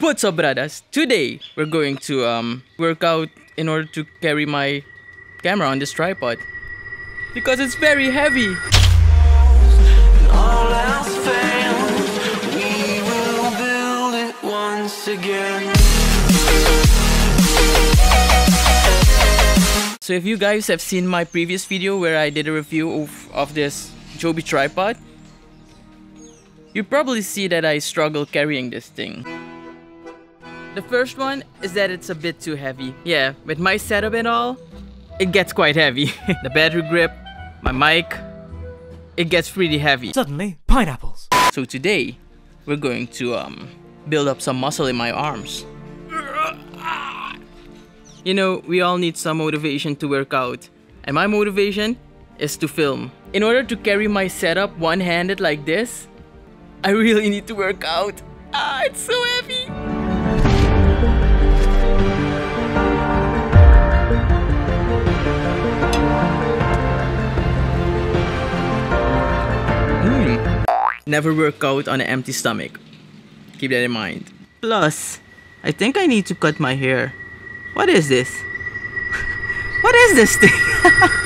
What's up, brothers? Today we're going to work out in order to carry my camera on this tripod because it's very heavy. All else failed, we will build it once again. So if you guys have seen my previous video where I did a review of this Joby tripod, you probably see that I struggle carrying this thing. The first one is that it's a bit too heavy. Yeah, with my setup and all, it gets quite heavy. The battery grip, my mic, it gets pretty heavy. Suddenly, pineapples. So today, we're going to build up some muscle in my arms. You know, we all need some motivation to work out, and my motivation is to film. In order to carry my setup one-handed like this, I really need to work out. Ah, it's so heavy! Never work out on an empty stomach. Keep that in mind. Plus, I think I need to cut my hair. What is this? What is this thing?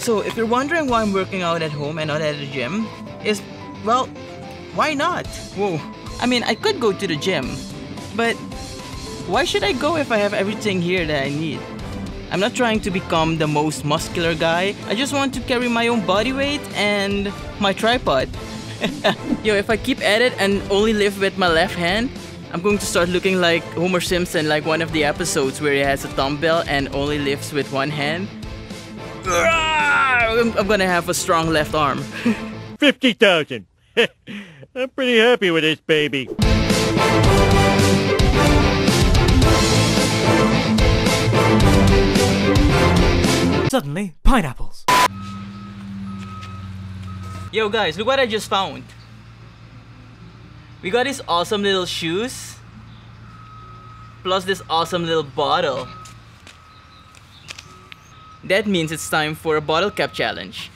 So if you're wondering why I'm working out at home and not at the gym, is, well, why not? Whoa. I mean, I could go to the gym, but why should I go if I have everything here that I need? I'm not trying to become the most muscular guy. I just want to carry my own body weight and my tripod. Yo, if I keep at it and only lift with my left hand, I'm going to start looking like Homer Simpson, like one of the episodes where he has a dumbbell and only lifts with one hand. I'm gonna have a strong left arm. 50,000. I'm pretty happy with this baby. Suddenly, pineapples. Yo guys, look what I just found. We got these awesome little shoes, plus this awesome little bottle. That means it's time for a bottle cap challenge.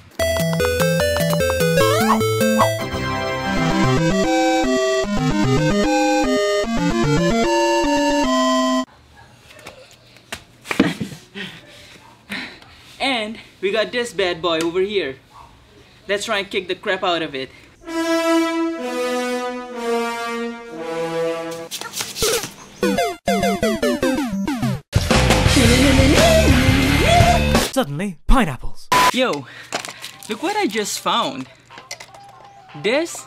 And we got this bad boy over here. Let's try and kick the crap out of it. Suddenly, pineapples. Yo, look what I just found. This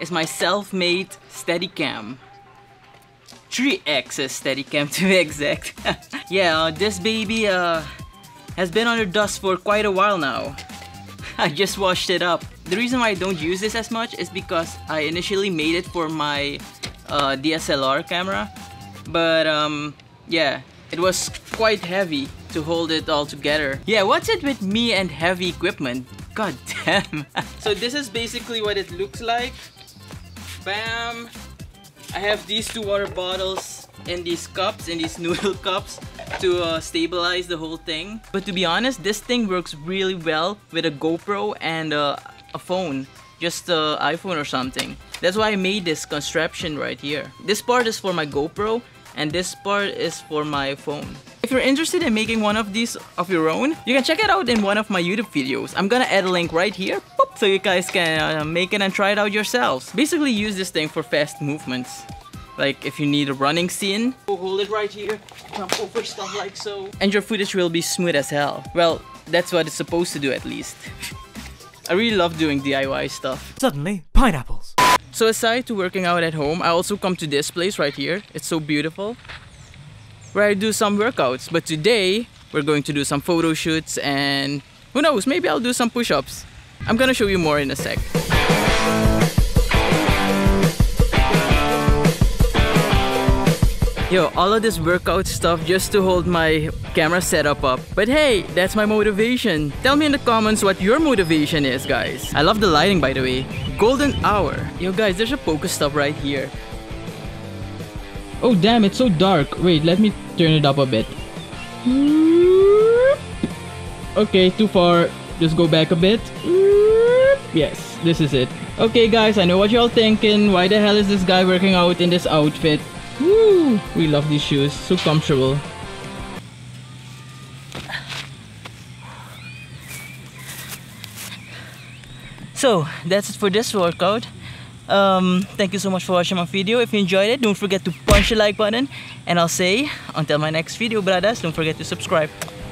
is my self-made Steadicam. 3XS Steadicam to be exact. Yeah, this baby has been under dust for quite a while now. I just washed it up. The reason why I don't use this as much is because I initially made it for my DSLR camera. But yeah, it was quite heavy to hold it all together. Yeah, what's it with me and heavy equipment? God damn. So this is basically what it looks like. Bam! I have these two water bottles in these cups, in these noodle cups, to stabilize the whole thing. But to be honest, this thing works really well with a GoPro and a phone. Just an iPhone or something. That's why I made this contraption right here. This part is for my GoPro and this part is for my phone. If you're interested in making one of these of your own, you can check it out in one of my YouTube videos. I'm gonna add a link right here, boop, so you guys can make it and try it out yourselves. Basically use this thing for fast movements. Like if you need a running scene, hold it right here, jump over stuff like so. And your footage will be smooth as hell. Well, that's what it's supposed to do at least. I really love doing DIY stuff. Suddenly, pineapples. So aside to working out at home, I also come to this place right here. It's so beautiful. where I do some workouts. But today, we're going to do some photo shoots and who knows, maybe I'll do some push-ups. I'm gonna show you more in a sec. Yo, all of this workout stuff just to hold my camera setup up. But hey, that's my motivation. Tell me in the comments what your motivation is, guys. I love the lighting, by the way. Golden hour. Yo, guys, there's a Pokestop right here. Oh, damn, it's so dark. Wait, let me turn it up a bit. Okay, too far. Just go back a bit. Yes, this is it. Okay, guys, I know what y'all thinking. Why the hell is this guy working out in this outfit? Woo! We love these shoes, so comfortable. So that's it for this workout. Thank you so much for watching my video. If you enjoyed it, don't forget to punch the like button, and I'll say until my next video, brothers, don't forget to subscribe.